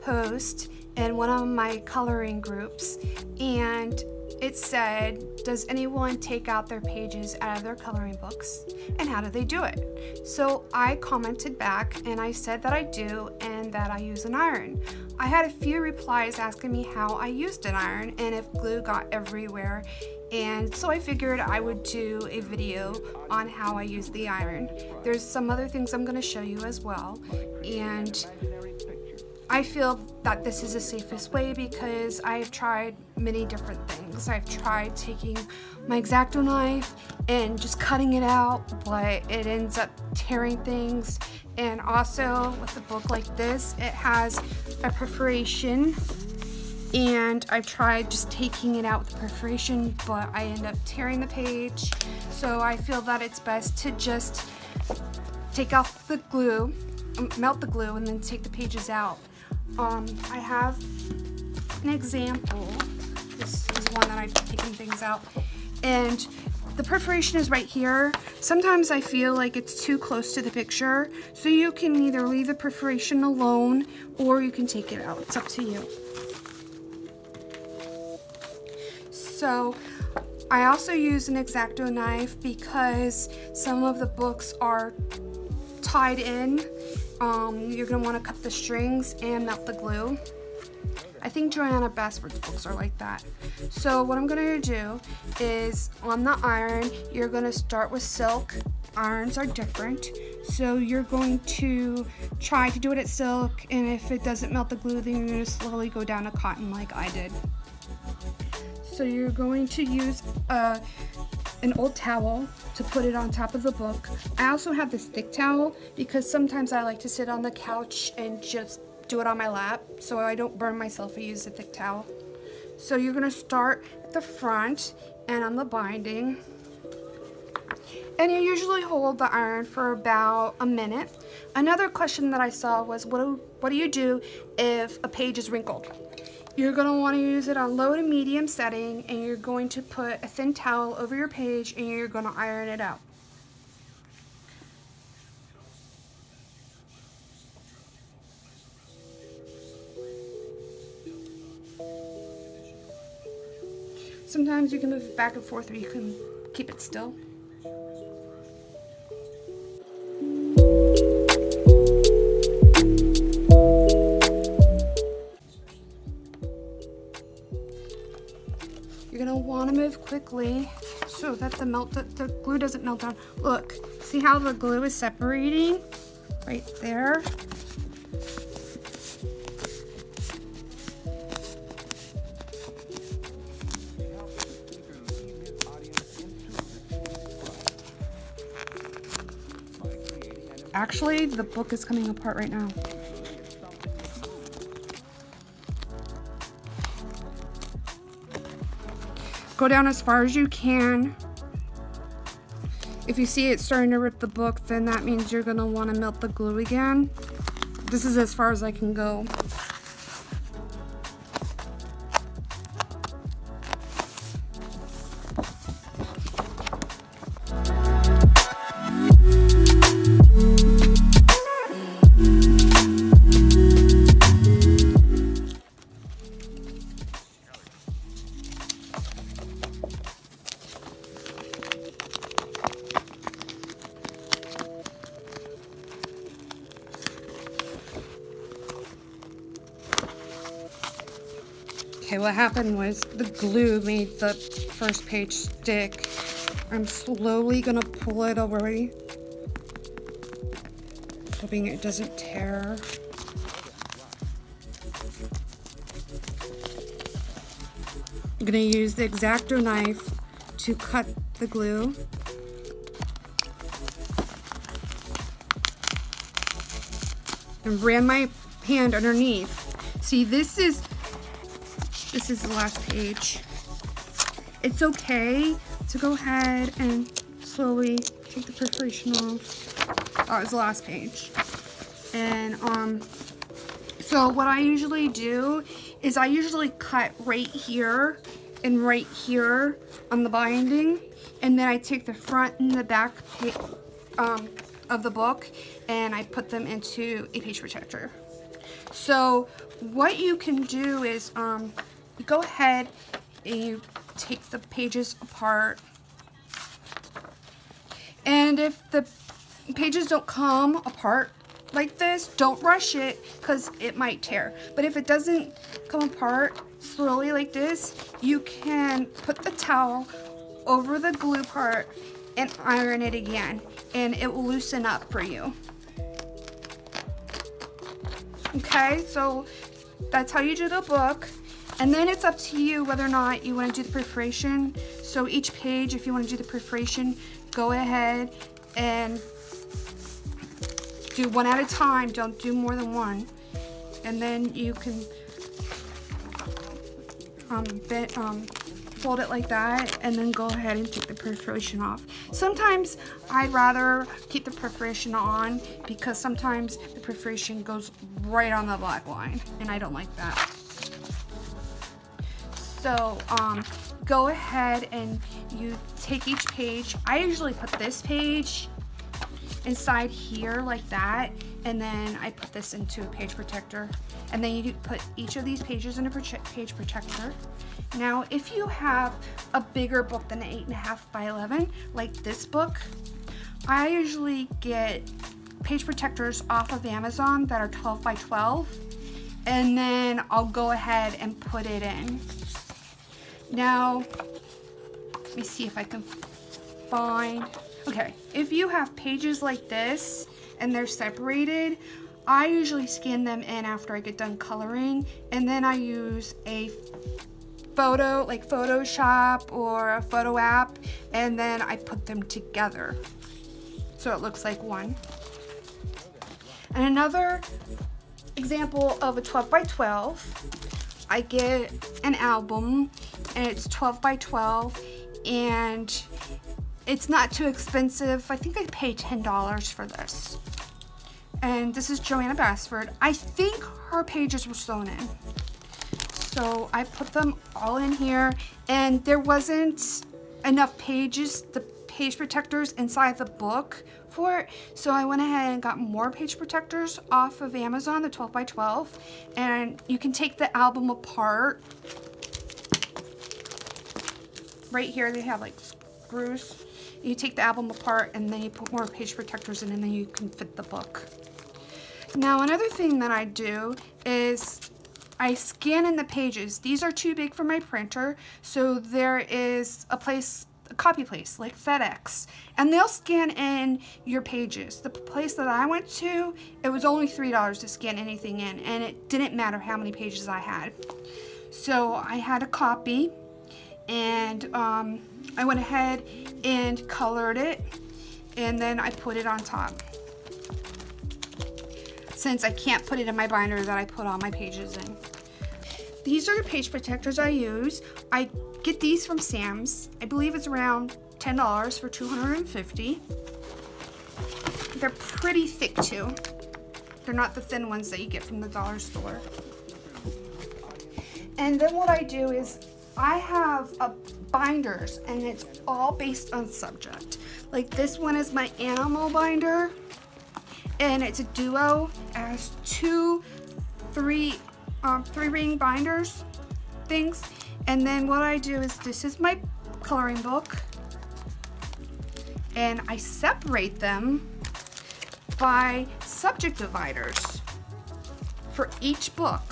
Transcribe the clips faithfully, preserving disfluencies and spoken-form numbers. post in one of my coloring groups, and it said, does anyone take out their pages out of their coloring books and how do they do it? So I commented back and I said that I do and that I use an iron. I had a few replies asking me how I used an iron and if glue got everywhere, and so I figured I would do a video on how I use the iron. There's some other things I'm going to show you as well, and I feel that this is the safest way because I've tried many different things. I've tried taking my X-Acto knife and just cutting it out, but it ends up tearing things. And also with a book like this, it has a perforation, and I've tried just taking it out with the perforation, but I end up tearing the page. So I feel that it's best to just take off the glue, melt the glue, and then take the pages out. Um, I have an example. This is one that I've taken things out, and the perforation is right here. Sometimes I feel like it's too close to the picture, so you can either leave the perforation alone or you can take it out. It's up to you. So I also use an X-Acto knife because some of the books are tied in. Um, you're going to want to cut the strings and melt the glue. I think Johanna Basford's books are like that. So what I'm going to do is, on the iron, you're going to start with silk. Irons are different. So you're going to try to do it at silk, and if it doesn't melt the glue, then you're going to slowly go down to cotton like I did. So you're going to use a an old towel to put it on top of the book. I also have this thick towel because sometimes I like to sit on the couch and just do it on my lap, so I don't burn myself. I use a thick towel. So you're gonna start at the front and on the binding, and you usually hold the iron for about a minute. Another question that I saw was, what do, what do you do if a page is wrinkled? You're going to want to use it on low to medium setting, and you're going to put a thin towel over your page and you're going to iron it out. Sometimes you can move it back and forth, or you can keep it still. You're going to want to move quickly so that the melt the glue doesn't melt down. Look, see how the glue is separating right there? Actually, the book is coming apart right now. Go down as far as you can. If you see it starting to rip the book, then that means you're gonna wanna melt the glue again. This is as far as I can go. Okay, what happened was the glue made the first page stick. I'm slowly gonna pull it away, hoping it doesn't tear. I'm gonna use the X-Acto knife to cut the glue. And ran my hand underneath. See, this is This is the last page. It's okay to go ahead and slowly take the perforation off. That was the last page. And um, so what I usually do is I usually cut right here and right here on the binding. And then I take the front and the back um, of the book, and I put them into a page protector. So what you can do is um, you go ahead and you take the pages apart. And if the pages don't come apart like this, don't rush it because it might tear. But if it doesn't come apart slowly like this, you can put the towel over the glue part and iron it again, and it will loosen up for you. Okay, so that's how you do the book. And then it's up to you whether or not you want to do the perforation. So each page, if you want to do the perforation, go ahead and do one at a time. Don't do more than one. And then you can um, bit, um, fold it like that and then go ahead and take the perforation off. Sometimes I'd rather keep the perforation on because sometimes the perforation goes right on the black line and I don't like that. So um, go ahead and you take each page. I usually put this page inside here like that, and then I put this into a page protector, and then you put each of these pages in a page protector. Now if you have a bigger book than eight and a half by eleven, like this book, I usually get page protectors off of Amazon that are twelve by twelve, and then I'll go ahead and put it in. Now let me see if I can find. Okay, if you have pages like this and they're separated, I usually scan them in after I get done coloring, and then I use a photo, like Photoshop or a photo app, and then I put them together so it looks like one. And another example of a twelve by twelve, I get an album and it's twelve by twelve and it's not too expensive. I think I paid ten dollars for this. And this is Johanna Basford. I think her pages were sewn in. So I put them all in here, and there wasn't enough pages, the page protectors inside the book for it. So I went ahead and got more page protectors off of Amazon, the twelve by twelve. And you can take the album apart. Right here they have like screws. You take the album apart and then you put more page protectors in, and then you can fit the book. Now another thing that I do is I scan in the pages. These are too big for my printer, so there is a place, a copy place like FedEx, and they'll scan in your pages. The place that I went to, it was only three dollars to scan anything in, and it didn't matter how many pages I had. So I had a copy, and um, I went ahead and colored it, and then I put it on top. Since I can't put it in my binder that I put all my pages in. These are the page protectors I use. I get these from Sam's. I believe it's around ten dollars for two hundred fifty. They're pretty thick too. They're not the thin ones that you get from the dollar store. And then what I do is I have a binders, and it's all based on subject. Like this one is my animal binder, and it's a duo. It has two three um, three ring binders things. And then what I do is, this is my coloring book, and I separate them by subject dividers for each book.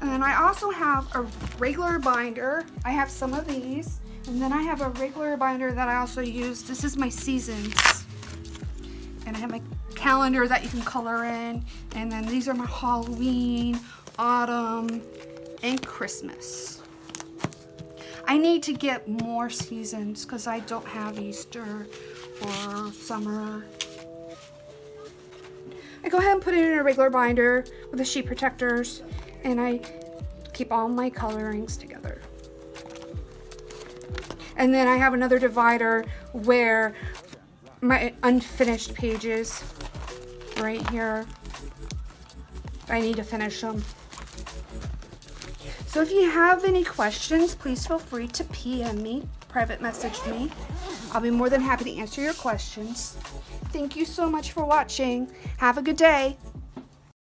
And then I also have a regular binder. I have some of these. And then I have a regular binder that I also use. This is my seasons. And I have my calendar that you can color in. And then these are my Halloween, autumn, and Christmas. I need to get more seasons because I don't have Easter or summer. I go ahead and put it in a regular binder with the sheet protectors, and I keep all my colorings together. And then I have another divider where my unfinished pages, right here, I need to finish them. So if you have any questions, please feel free to P M me, private message me. I'll be more than happy to answer your questions. Thank you so much for watching. Have a good day.